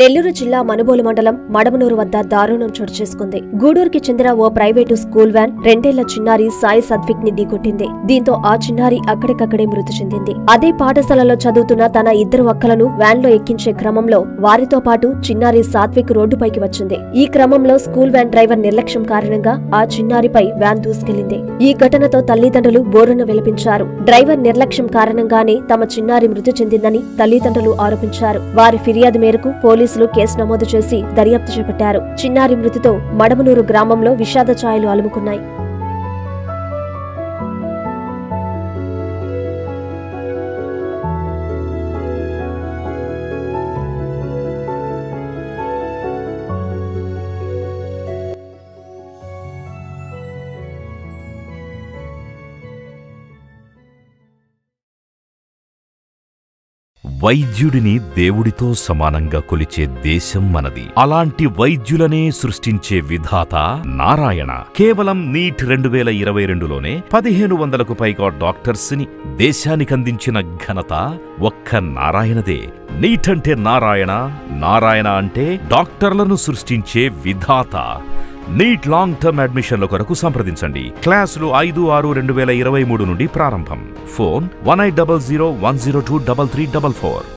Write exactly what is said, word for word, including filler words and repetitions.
నెల్లూరు జిల్లా మనుబోలు మండలం మడమనూరు వద్ద దారుణం చోటు చేసుకుంది. గూడూరుకి చెందిన ఓ ప్రైవేటు స్కూల్ వ్యాన్ రెండేళ్ల చిన్నారి సాయి సద్విక్ ని ఢీకొట్టింది. దీంతో ఆ చిన్నారి అక్కడికక్కడే మృతి చెందింది. అదే పాఠశాలలో చదువుతున్న తన ఇద్దరు అక్కలను వ్యాన్లో ఎక్కించే క్రమంలో వారితో పాటు చిన్నారి సాత్విక్ రోడ్డుపైకి వచ్చింది. ఈ క్రమంలో స్కూల్ వ్యాన్ డ్రైవర్ నిర్లక్ష్యం కారణంగా ఆ చిన్నారిపై వ్యాన్ దూసుకెళ్లింది. ఈ ఘటనతో తల్లిదండ్రులు బోరును విలపించారు. డ్రైవర్ నిర్లక్ష్యం కారణంగానే తమ చిన్నారి మృతి చెందిందని తల్లిదండ్రులు ఆరోపించారు. వారి ఫిర్యాదు మేరకు పోలీసు పోలీసులు కేసు నమోదు చేసి దర్యాప్తు చేపట్టారు. చిన్నారి మృతితో మడమనూరు గ్రామంలో విషాద ఛాయలు అలుముకున్నాయి. వైద్యుడిని దేవుడితో సమానంగా కొలిచే దేశం మనది. అలాంటి వైద్యులనే సృష్టించే విధాత నారాయణ. కేవలం నీట్ రెండు వేల ఇరవై రెండులోనే పదిహేను వందలకు పైగా డాక్టర్స్ ని దేశానికందించిన ఘనత ఒక్క నారాయణదే. నీట్ అంటే నారాయణ, నారాయణ అంటే డాక్టర్లను సృష్టించే విధాత. నీట్ లాంగ్ టర్మ్ అడ్మిషన్ల కొరకు సంప్రదించండి. క్లాసులు ఐదు ఆరు రెండు వేల ఇరవై మూడు నుండి ప్రారంభం. Phone one eight double zero one zero two double three double four.